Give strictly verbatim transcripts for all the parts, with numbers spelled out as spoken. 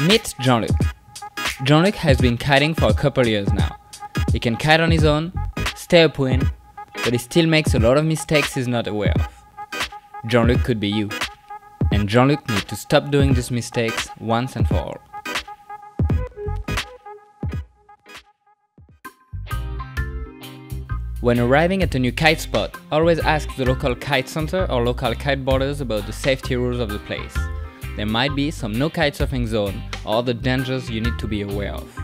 Meet Jean-Luc. Jean-Luc has been kiting for a couple years now. He can kite on his own, stay upwind, but he still makes a lot of mistakes he's not aware of. Jean-Luc could be you. And Jean-Luc needs to stop doing these mistakes once and for all. When arriving at a new kite spot, always ask the local kite center or local kiteboarders about the safety rules of the place. There might be some no kitesurfing zone or other dangers you need to be aware of.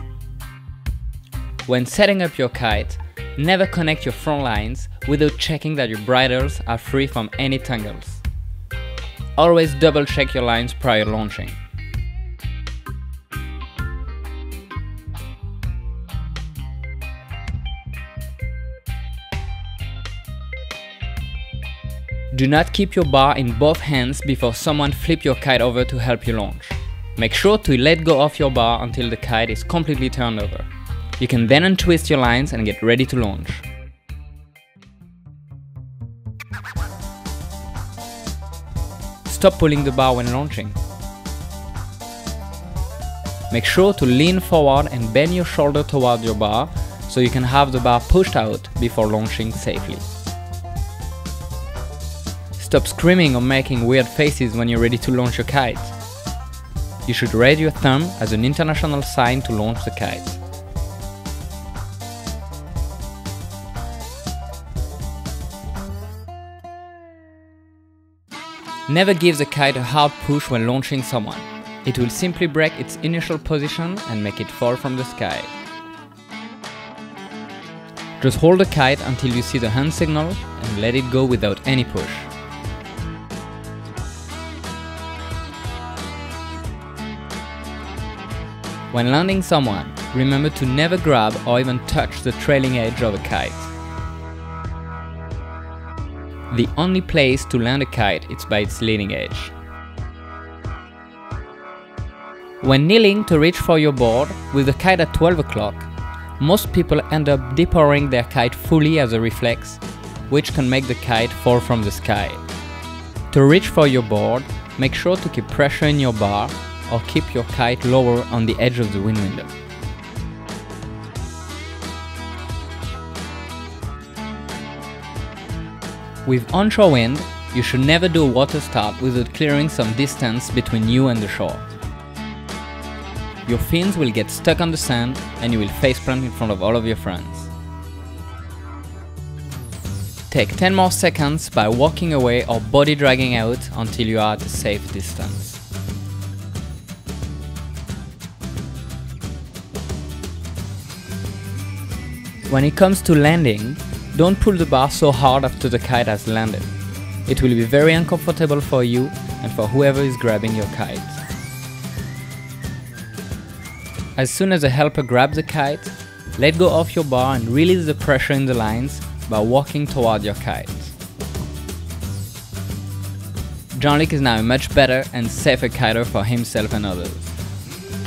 When setting up your kite, never connect your front lines without checking that your bridles are free from any tangles. Always double check your lines prior launching. Do not keep your bar in both hands before someone flips your kite over to help you launch. Make sure to let go of your bar until the kite is completely turned over. You can then untwist your lines and get ready to launch. Stop pulling the bar when launching. Make sure to lean forward and bend your shoulder toward your bar so you can have the bar pushed out before launching safely. Stop screaming or making weird faces when you're ready to launch your kite. You should raise your thumb as an international sign to launch the kite. Never give the kite a hard push when launching someone. It will simply break its initial position and make it fall from the sky. Just hold the kite until you see the hand signal and let it go without any push. When landing someone, remember to never grab or even touch the trailing edge of a kite. The only place to land a kite is by its leading edge. When kneeling to reach for your board with the kite at twelve o'clock, most people end up depowering their kite fully as a reflex, which can make the kite fall from the sky. To reach for your board, make sure to keep pressure in your bar or keep your kite lower on the edge of the wind window. With onshore wind, you should never do a water start without clearing some distance between you and the shore. Your fins will get stuck on the sand and you will faceplant in front of all of your friends. Take ten more seconds by walking away or body dragging out until you are at a safe distance. When it comes to landing, don't pull the bar so hard after the kite has landed. It will be very uncomfortable for you and for whoever is grabbing your kite. As soon as the helper grabs the kite, let go of your bar and release the pressure in the lines by walking toward your kite. Jean-Luc is now a much better and safer kiter for himself and others.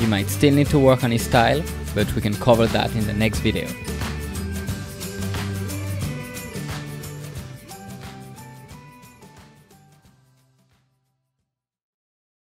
He might still need to work on his style, but we can cover that in the next video.